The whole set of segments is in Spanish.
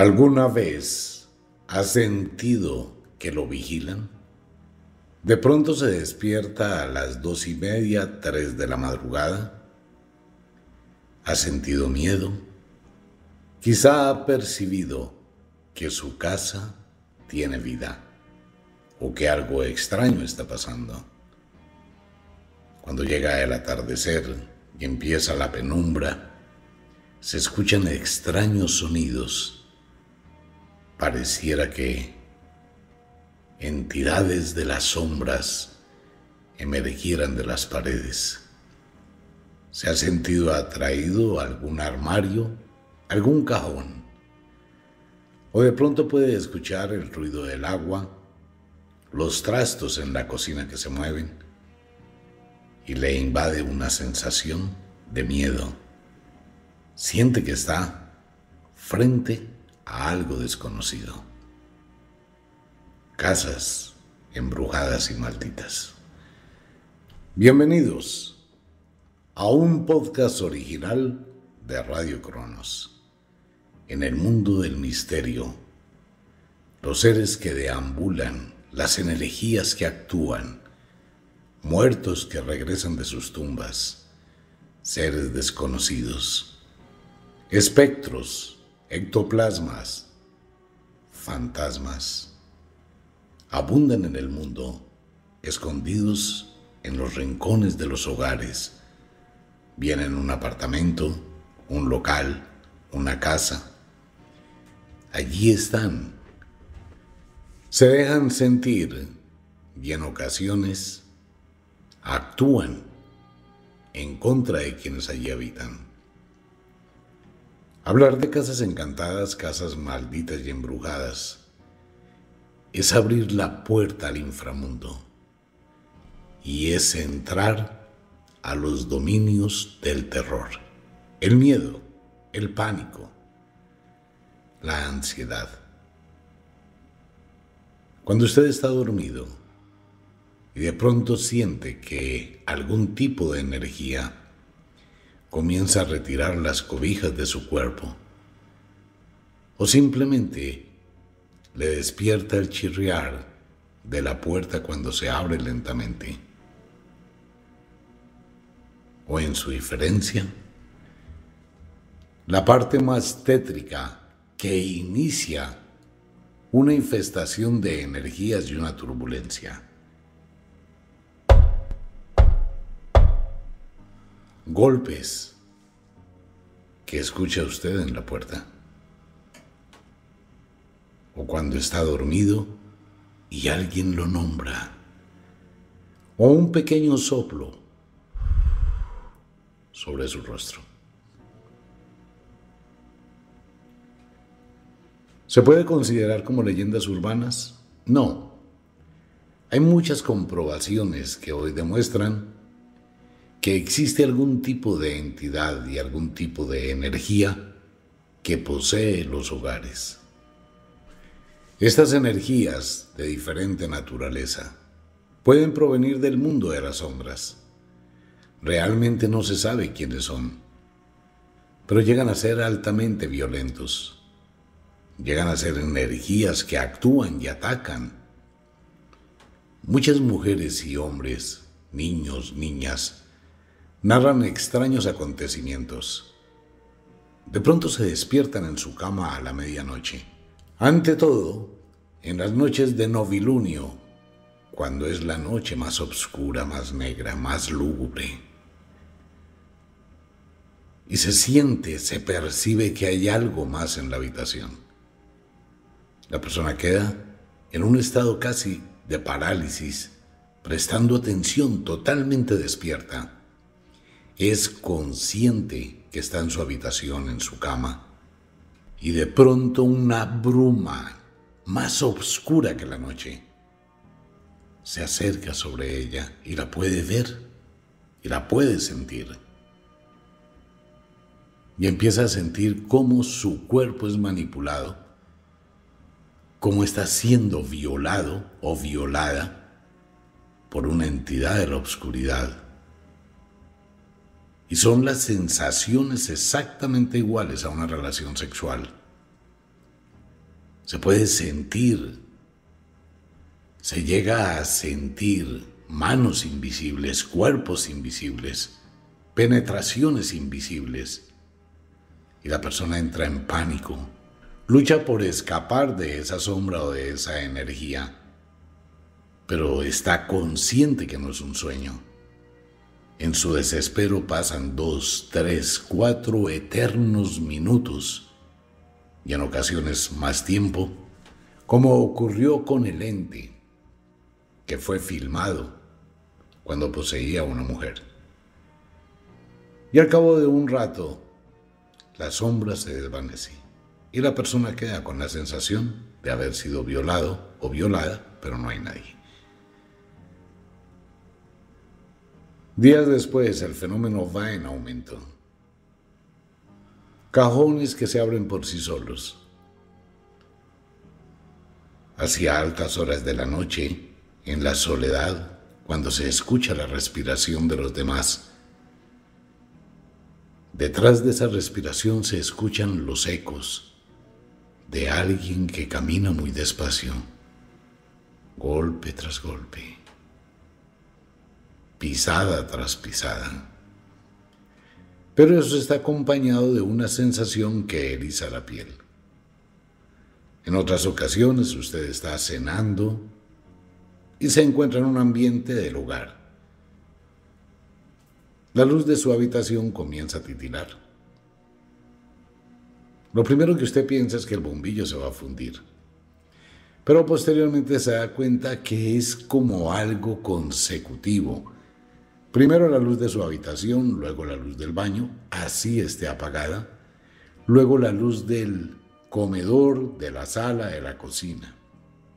¿Alguna vez has sentido que lo vigilan? De pronto se despierta a las 2:30, 3 de la madrugada. ¿Ha sentido miedo? Quizá ha percibido que su casa tiene vida o que algo extraño está pasando. Cuando llega el atardecer y empieza la penumbra, se escuchan extraños sonidos. Pareciera que entidades de las sombras emergieran de las paredes. ¿Se ha sentido atraído a algún armario, algún cajón? O de pronto puede escuchar el ruido del agua, los trastos en la cocina que se mueven, y le invade una sensación de miedo. Siente que está frente a algo desconocido. Casas embrujadas y malditas. Bienvenidos a un podcast original de Radio Cronos. En el mundo del misterio, los seres que deambulan, las energías que actúan, muertos que regresan de sus tumbas, seres desconocidos, espectros, ectoplasmas, fantasmas, abundan en el mundo, escondidos en los rincones de los hogares. Vienen un apartamento, un local, una casa. Allí están. Se dejan sentir y en ocasiones actúan en contra de quienes allí habitan. Hablar de casas encantadas, casas malditas y embrujadas, es abrir la puerta al inframundo y es entrar a los dominios del terror, el miedo, el pánico, la ansiedad. Cuando usted está dormido y de pronto siente que algún tipo de energía comienza a retirar las cobijas de su cuerpo o simplemente le despierta el chirriar de la puerta cuando se abre lentamente. O en su diferencia, la parte más tétrica que inicia una infestación de energías y una turbulencia. Golpes que escucha usted en la puerta. O cuando está dormido y alguien lo nombra, o un pequeño soplo sobre su rostro. ¿Se puede considerar como leyendas urbanas? No. Hay muchas comprobaciones que hoy demuestran que existe algún tipo de entidad y algún tipo de energía que posee los hogares. Estas energías de diferente naturaleza pueden provenir del mundo de las sombras. Realmente no se sabe quiénes son, pero llegan a ser altamente violentos. Llegan a ser energías que actúan y atacan. Muchas mujeres y hombres, niños, niñas, narran extraños acontecimientos. De pronto se despiertan en su cama a la medianoche. Ante todo, en las noches de novilunio, cuando es la noche más oscura, más negra, más lúgubre. Y se siente, se percibe que hay algo más en la habitación. La persona queda en un estado casi de parálisis, prestando atención, totalmente despierta. Es consciente que está en su habitación, en su cama. Y de pronto una bruma más oscura que la noche se acerca sobre ella y la puede ver y la puede sentir. Y empieza a sentir cómo su cuerpo es manipulado, cómo está siendo violado o violada por una entidad de la oscuridad. Y son las sensaciones exactamente iguales a una relación sexual. se puede sentir, se llega a sentir manos invisibles, cuerpos invisibles, penetraciones invisibles. Y la persona entra en pánico, lucha por escapar de esa sombra o de esa energía, pero está consciente que no es un sueño. En su desespero pasan 2, 3, 4 eternos minutos, y en ocasiones más tiempo, como ocurrió con el ente que fue filmado cuando poseía a una mujer. Y al cabo de un rato, la sombra se desvanece y la persona queda con la sensación de haber sido violado o violada, pero no hay nadie. Días después, el fenómeno va en aumento. Cajones que se abren por sí solos. Hacia altas horas de la noche, en la soledad, cuando se escucha la respiración de los demás. Detrás de esa respiración se escuchan los ecos de alguien que camina muy despacio, golpe tras golpe, pisada tras pisada. Pero eso está acompañado de una sensación que eriza la piel. En otras ocasiones usted está cenando y se encuentra en un ambiente del hogar. La luz de su habitación comienza a titilar. Lo primero que usted piensa es que el bombillo se va a fundir, pero posteriormente se da cuenta que es como algo consecutivo. Primero la luz de su habitación, luego la luz del baño, así esté apagada. Luego la luz del comedor, de la sala, de la cocina.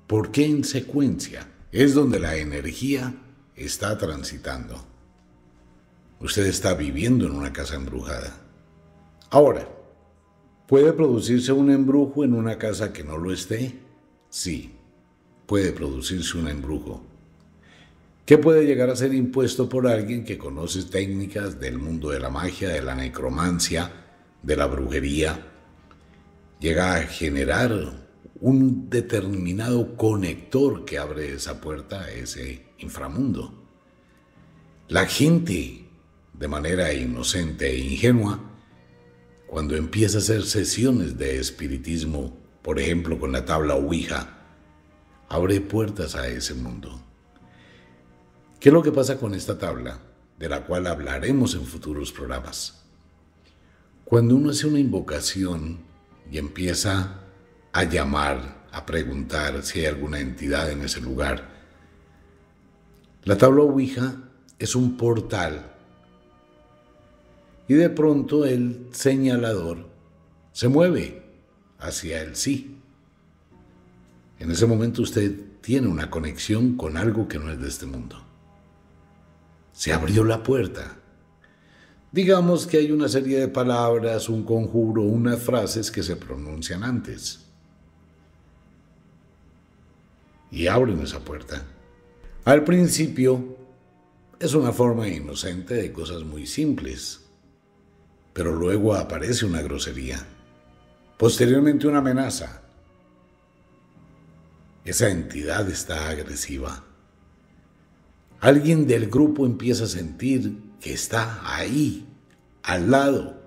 Porque en secuencia es donde la energía está transitando. Usted está viviendo en una casa embrujada. Ahora, ¿puede producirse un embrujo en una casa que no lo esté? Sí, puede producirse un embrujo, que puede llegar a ser impuesto por alguien que conoce técnicas del mundo de la magia, de la necromancia, de la brujería. Llega a generar un determinado conector que abre esa puerta a ese inframundo. La gente, de manera inocente e ingenua, cuando empieza a hacer sesiones de espiritismo, por ejemplo con la tabla Ouija, abre puertas a ese mundo. ¿Qué es lo que pasa con esta tabla, de la cual hablaremos en futuros programas? Cuando uno hace una invocación y empieza a llamar, a preguntar si hay alguna entidad en ese lugar, la tabla Ouija es un portal y de pronto el señalador se mueve hacia el sí. En ese momento usted tiene una conexión con algo que no es de este mundo. Se abrió la puerta. Digamos que hay una serie de palabras, un conjuro, unas frases que se pronuncian antes. Y abren esa puerta. Al principio es una forma inocente de cosas muy simples, pero luego aparece una grosería. Posteriormente una amenaza. Esa entidad está agresiva. Alguien del grupo empieza a sentir que está ahí, al lado.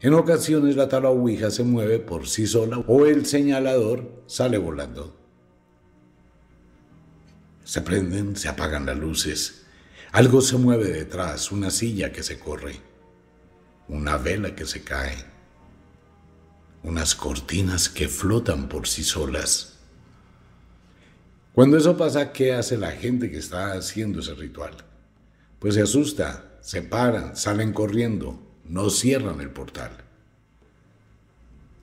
En ocasiones la tabla Ouija se mueve por sí sola o el señalador sale volando. Se prenden, se apagan las luces. Algo se mueve detrás, una silla que se corre, una vela que se cae, unas cortinas que flotan por sí solas. Cuando eso pasa, ¿qué hace la gente que está haciendo ese ritual? Pues se asusta, se paran, salen corriendo, no cierran el portal.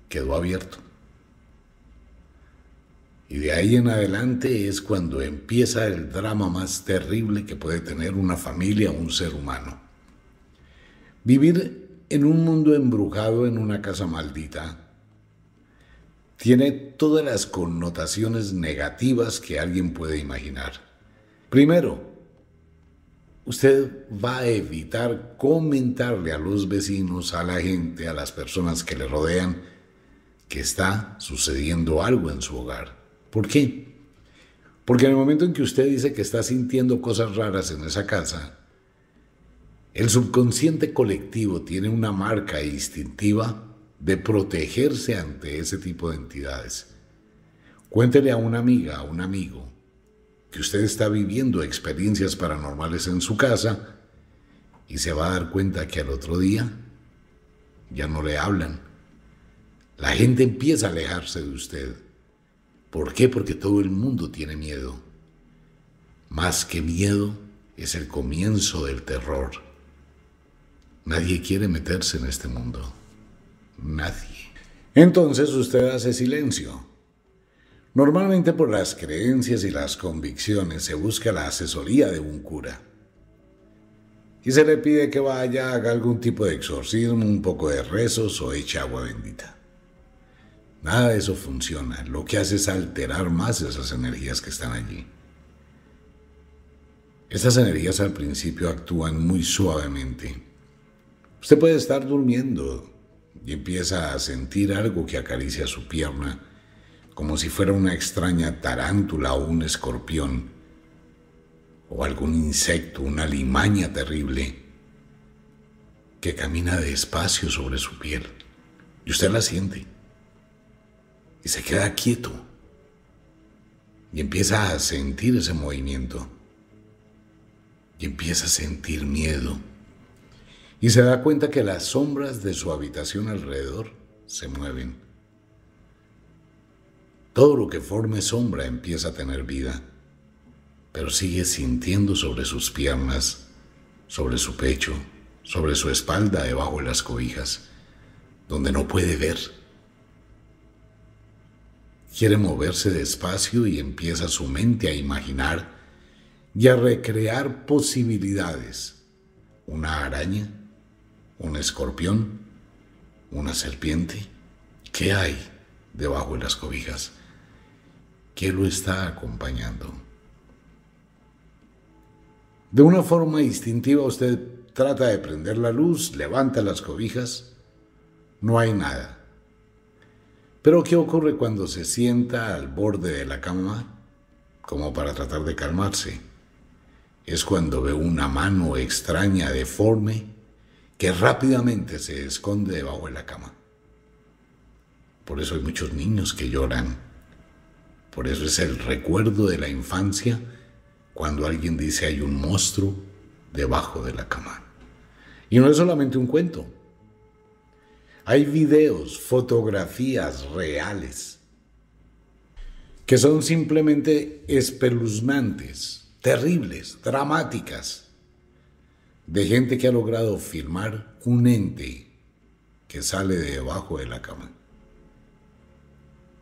Quedó abierto. Y de ahí en adelante es cuando empieza el drama más terrible que puede tener una familia o un ser humano. Vivir en un mundo embrujado, en una casa maldita, tiene todas las connotaciones negativas que alguien puede imaginar. Primero, usted va a evitar comentarle a los vecinos, a la gente, a las personas que le rodean, que está sucediendo algo en su hogar. ¿Por qué? Porque en el momento en que usted dice que está sintiendo cosas raras en esa casa, el subconsciente colectivo tiene una marca instintiva de protegerse ante ese tipo de entidades. Cuéntele a una amiga, a un amigo, que usted está viviendo experiencias paranormales en su casa y se va a dar cuenta que al otro día ya no le hablan. La gente empieza a alejarse de usted. ¿Por qué? Porque todo el mundo tiene miedo. Más que miedo, es el comienzo del terror. Nadie quiere meterse en este mundo. Nadie. Entonces usted hace silencio. Normalmente por las creencias y las convicciones se busca la asesoría de un cura. Y se le pide que vaya, haga algún tipo de exorcismo, un poco de rezos o eche agua bendita. Nada de eso funciona. Lo que hace es alterar más esas energías que están allí. Estas energías al principio actúan muy suavemente. Usted puede estar durmiendo y empieza a sentir algo que acaricia su pierna, como si fuera una extraña tarántula o un escorpión, o algún insecto, una limaña terrible, que camina despacio sobre su piel. Y usted la siente. Y se queda quieto. Y empieza a sentir ese movimiento. Y empieza a sentir miedo. Y se da cuenta que las sombras de su habitación alrededor se mueven. Todo lo que forme sombra empieza a tener vida, pero sigue sintiendo sobre sus piernas, sobre su pecho, sobre su espalda, debajo de las cobijas, donde no puede ver. Quiere moverse despacio y empieza su mente a imaginar y a recrear posibilidades. Una araña, un escorpión, una serpiente. ¿Qué hay debajo de las cobijas? ¿Qué lo está acompañando? De una forma instintiva usted trata de prender la luz, levanta las cobijas, no hay nada. Pero ¿qué ocurre cuando se sienta al borde de la cama como para tratar de calmarse? Es cuando ve una mano extraña, deforme, que rápidamente se esconde debajo de la cama. Por eso hay muchos niños que lloran. Por eso es el recuerdo de la infancia cuando alguien dice hay un monstruo debajo de la cama. Y no es solamente un cuento. Hay videos, fotografías reales que son simplemente espeluznantes, terribles, dramáticas, de gente que ha logrado filmar un ente que sale de debajo de la cama.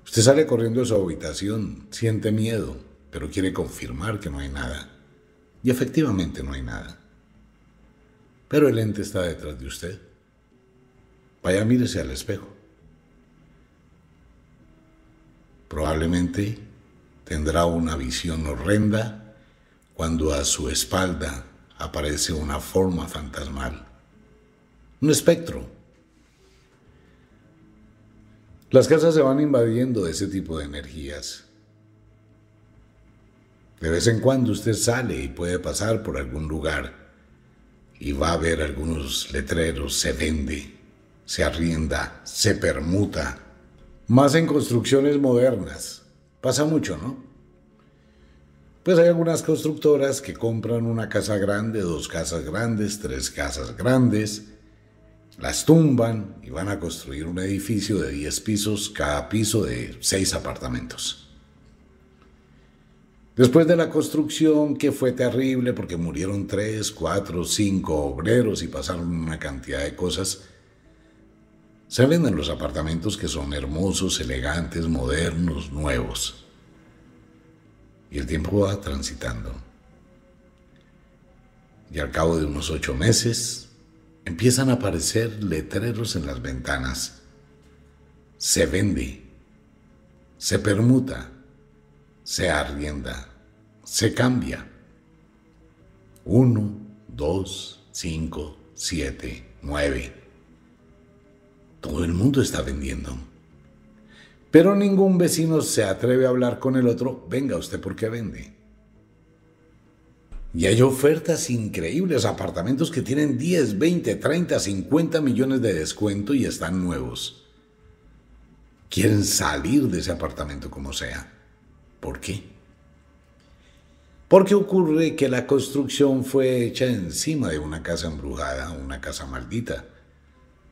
Usted sale corriendo de su habitación, siente miedo, pero quiere confirmar que no hay nada. Y efectivamente no hay nada. Pero el ente está detrás de usted. Vaya, mírese al espejo. Probablemente tendrá una visión horrenda cuando a su espalda aparece una forma fantasmal. Un espectro. Las casas se van invadiendo de ese tipo de energías. De vez en cuando usted sale y puede pasar por algún lugar y va a ver algunos letreros: se vende, se arrienda, se permuta. Más en construcciones modernas. Pasa mucho, ¿no? Pues hay algunas constructoras que compran una casa grande, dos casas grandes, tres casas grandes, las tumban y van a construir un edificio de 10 pisos, cada piso de 6 apartamentos. Después de la construcción, que fue terrible porque murieron 3, 4, 5 obreros y pasaron una cantidad de cosas, se venden los apartamentos que son hermosos, elegantes, modernos, nuevos. Y el tiempo va transitando. Y al cabo de unos 8 meses, empiezan a aparecer letreros en las ventanas. Se vende, se permuta, se arrienda, se cambia. 1, 2, 5, 7, 9. Todo el mundo está vendiendo. Pero ningún vecino se atreve a hablar con el otro, venga usted porque vende. Y hay ofertas increíbles, apartamentos que tienen 10, 20, 30, 50 millones de descuento y están nuevos. Quieren salir de ese apartamento como sea. ¿Por qué? Porque ocurre que la construcción fue hecha encima de una casa embrujada, una casa maldita.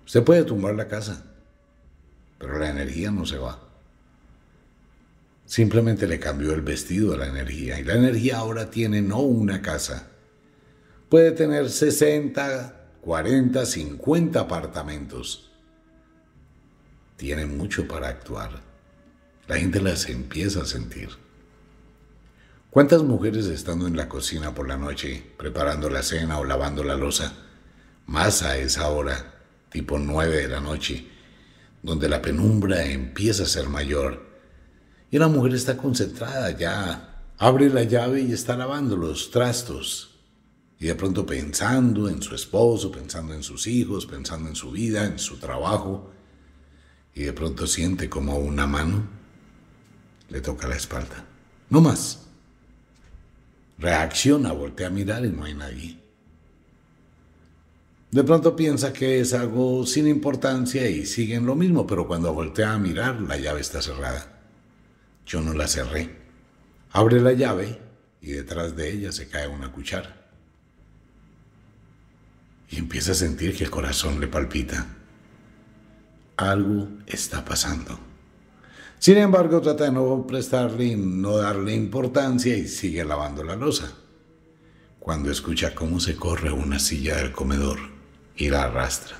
Usted puede tumbar la casa, pero la energía no se va. Simplemente le cambió el vestido a la energía. Y la energía ahora tiene no una casa. Puede tener 60, 40, 50 apartamentos. Tiene mucho para actuar. La gente las empieza a sentir. ¿Cuántas mujeres estando en la cocina por la noche, preparando la cena o lavando la loza? Más a esa hora, tipo 9 de la noche, donde la penumbra empieza a ser mayor. Y la mujer está concentrada ya, abre la llave y está lavando los trastos. Y de pronto pensando en su esposo, pensando en sus hijos, pensando en su vida, en su trabajo. Y de pronto siente como una mano le toca la espalda. No más. Reacciona, voltea a mirar y no hay nadie. De pronto piensa que es algo sin importancia y sigue en lo mismo, pero cuando voltea a mirar la llave está cerrada. Yo no la cerré. Abre la llave y detrás de ella se cae una cuchara. Y empieza a sentir que el corazón le palpita. Algo está pasando. Sin embargo, trata de no prestarle, no darle importancia y sigue lavando la loza. Cuando escucha cómo se corre una silla del comedor y la arrastra.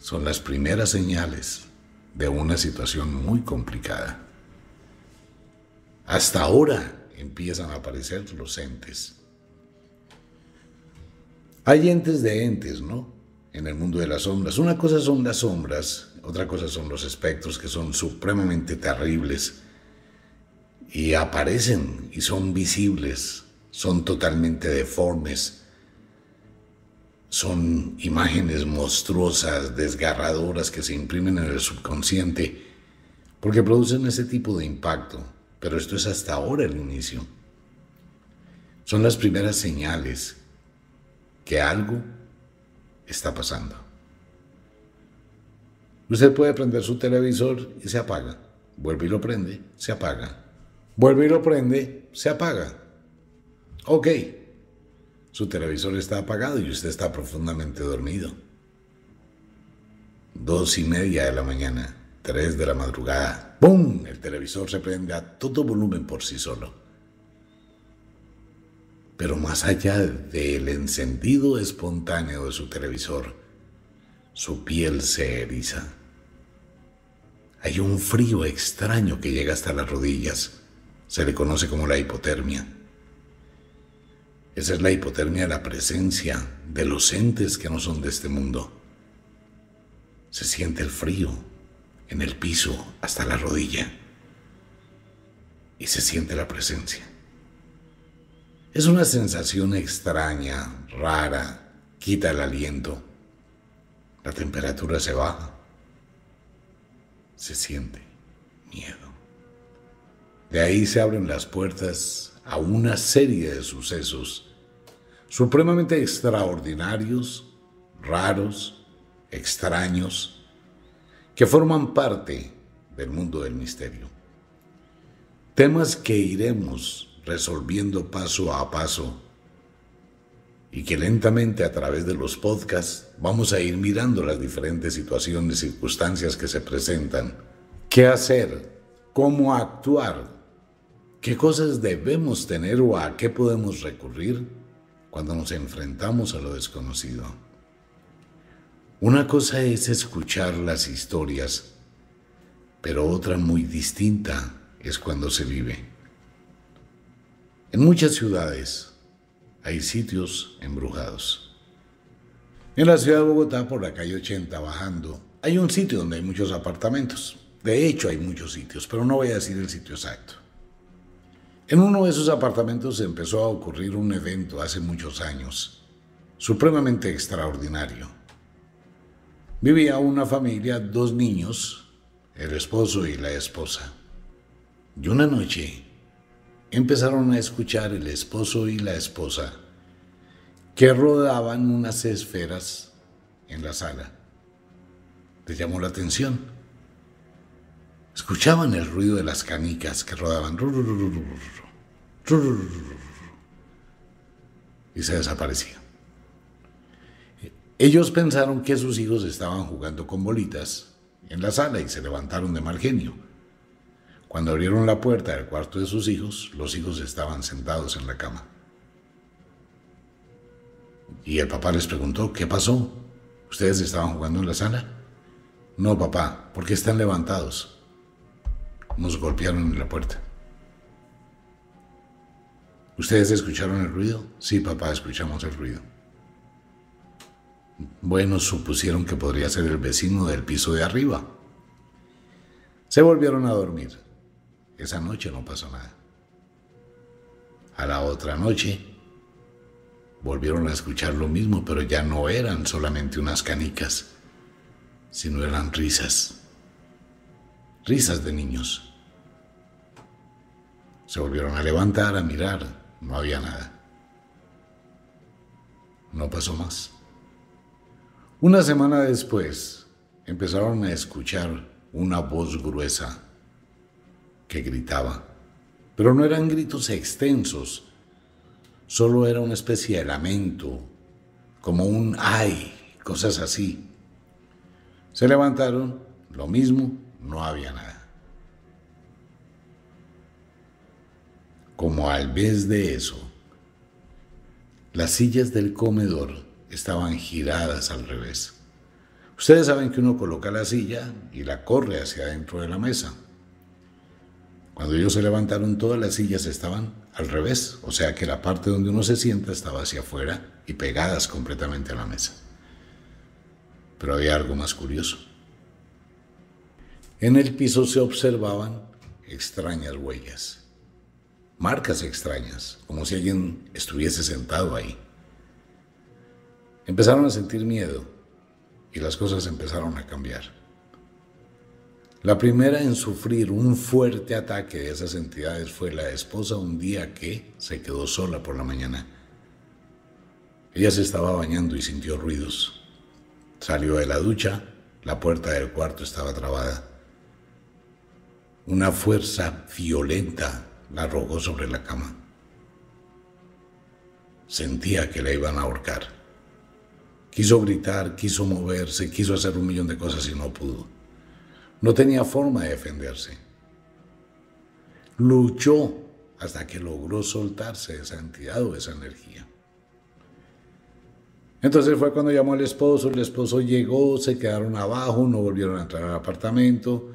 Son las primeras señales de una situación muy complicada. Hasta ahora empiezan a aparecer los entes. Hay entes de entes, ¿no? En el mundo de las sombras. Una cosa son las sombras, otra cosa son los espectros, que son supremamente terribles y aparecen y son visibles, son totalmente deformes, son imágenes monstruosas, desgarradoras que se imprimen en el subconsciente porque producen ese tipo de impacto. Pero esto es hasta ahora el inicio. Son las primeras señales que algo está pasando. Usted puede prender su televisor y se apaga. Vuelve y lo prende, se apaga. Vuelve y lo prende, se apaga. Ok. Su televisor está apagado y usted está profundamente dormido. 2:30 de la mañana, 3 de la madrugada. ¡Pum! El televisor se prende a todo volumen por sí solo. Pero más allá del encendido espontáneo de su televisor, su piel se eriza. Hay un frío extraño que llega hasta las rodillas. Se le conoce como la hipotermia. Esa es la hipotermia, la presencia de los entes que no son de este mundo. Se siente el frío en el piso hasta la rodilla y se siente la presencia. Es una sensación extraña, rara, quita el aliento. La temperatura se baja. Se siente miedo. De ahí se abren las puertas a una serie de sucesos supremamente extraordinarios, raros, extraños, que forman parte del mundo del misterio. Temas que iremos resolviendo paso a paso y que lentamente a través de los podcasts vamos a ir mirando las diferentes situaciones, circunstancias que se presentan. ¿Qué hacer? ¿Cómo actuar? ¿Qué cosas debemos tener o a qué podemos recurrir cuando nos enfrentamos a lo desconocido? Una cosa es escuchar las historias, pero otra muy distinta es cuando se vive. En muchas ciudades hay sitios embrujados. En la ciudad de Bogotá, por la calle 80 bajando, hay un sitio donde hay muchos apartamentos. De hecho, hay muchos sitios, pero no voy a decir el sitio exacto. En uno de esos apartamentos empezó a ocurrir un evento hace muchos años, supremamente extraordinario. Vivía una familia, 2 niños, el esposo y la esposa. Y una noche empezaron a escuchar el esposo y la esposa que rodaban unas esferas en la sala. Les llamó la atención. Escuchaban el ruido de las canicas que rodaban y se desaparecían. Ellos pensaron que sus hijos estaban jugando con bolitas en la sala y se levantaron de mal genio. Cuando abrieron la puerta del cuarto de sus hijos, los hijos estaban sentados en la cama. Y el papá les preguntó, ¿qué pasó? ¿Ustedes estaban jugando en la sala? No, papá, ¿por qué están levantados? Nos golpearon en la puerta. ¿Ustedes escucharon el ruido? Sí, papá, escuchamos el ruido. Bueno, supusieron que podría ser el vecino del piso de arriba. Se volvieron a dormir. Esa noche no pasó nada. A la otra noche volvieron a escuchar lo mismo, pero ya no eran solamente unas canicas, sino eran risas. Risas de niños. Se volvieron a levantar, a mirar. No había nada. No pasó más. Una semana después empezaron a escuchar una voz gruesa que gritaba, pero no eran gritos extensos, solo era una especie de lamento, como un ay, cosas así. Se levantaron, lo mismo, no había nada. Como al vez de eso, las sillas del comedor estaban giradas al revés. Ustedes saben que uno coloca la silla y la corre hacia adentro de la mesa. Cuando ellos se levantaron, todas las sillas estaban al revés, o sea que la parte donde uno se sienta estaba hacia afuera y pegadas completamente a la mesa. Pero había algo más curioso. En el piso se observaban extrañas huellas, marcas extrañas, como si alguien estuviese sentado ahí. Empezaron a sentir miedo y las cosas empezaron a cambiar. La primera en sufrir un fuerte ataque de esas entidades fue la esposa un día que se quedó sola por la mañana. Ella se estaba bañando y sintió ruidos. Salió de la ducha, la puerta del cuarto estaba trabada. Una fuerza violenta la arrojó sobre la cama. Sentía que la iban a ahorcar. Quiso gritar, quiso moverse, quiso hacer un millón de cosas y no pudo. No tenía forma de defenderse. Luchó hasta que logró soltarse de esa entidad o de esa energía. Entonces fue cuando llamó al esposo, el esposo llegó, se quedaron abajo, no volvieron a entrar al apartamento.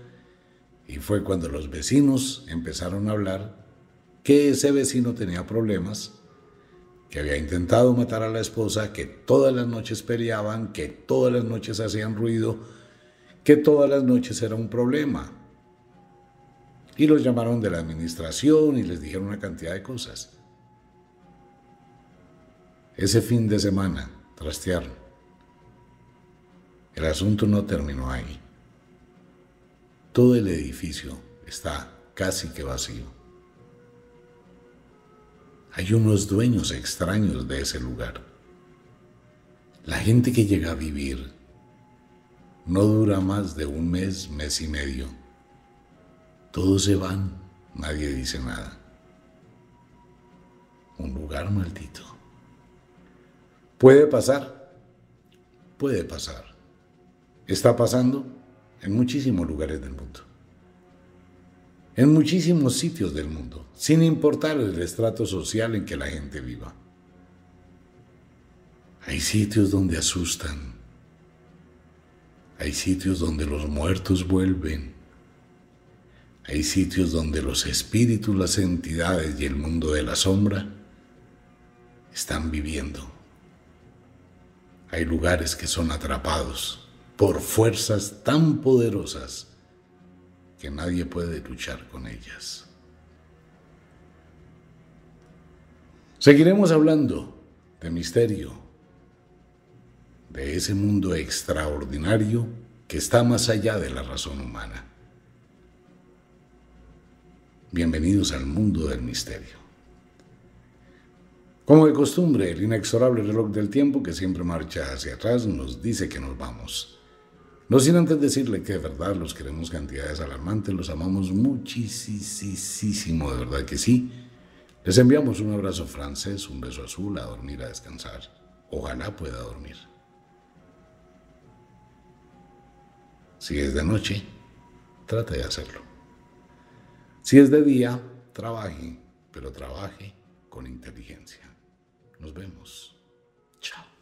Y fue cuando los vecinos empezaron a hablar que ese vecino tenía problemas, que había intentado matar a la esposa, que todas las noches peleaban, que todas las noches hacían ruido, que todas las noches era un problema. Y los llamaron de la administración y les dijeron una cantidad de cosas. Ese fin de semana trastearon. El asunto no terminó ahí. Todo el edificio está casi que vacío. Hay unos dueños extraños de ese lugar. La gente que llega a vivir no dura más de un mes, mes y medio. Todos se van, nadie dice nada. Un lugar maldito. Puede pasar, puede pasar. Está pasando en muchísimos lugares del mundo. En muchísimos sitios del mundo, sin importar el estrato social en que la gente viva. Hay sitios donde asustan. Hay sitios donde los muertos vuelven. Hay sitios donde los espíritus, las entidades y el mundo de la sombra están viviendo. Hay lugares que son atrapados por fuerzas tan poderosas que nadie puede luchar con ellas. Seguiremos hablando de misterio, de ese mundo extraordinario que está más allá de la razón humana. Bienvenidos al mundo del misterio. Como de costumbre, el inexorable reloj del tiempo, que siempre marcha hacia atrás, nos dice que nos vamos. No sin antes decirle que de verdad los queremos cantidades alarmantes, los amamos muchísimo, de verdad que sí. Les enviamos un abrazo francés, un beso azul, a dormir, a descansar. Ojalá pueda dormir. Si es de noche, trate de hacerlo. Si es de día, trabaje, pero trabaje con inteligencia. Nos vemos. Chao.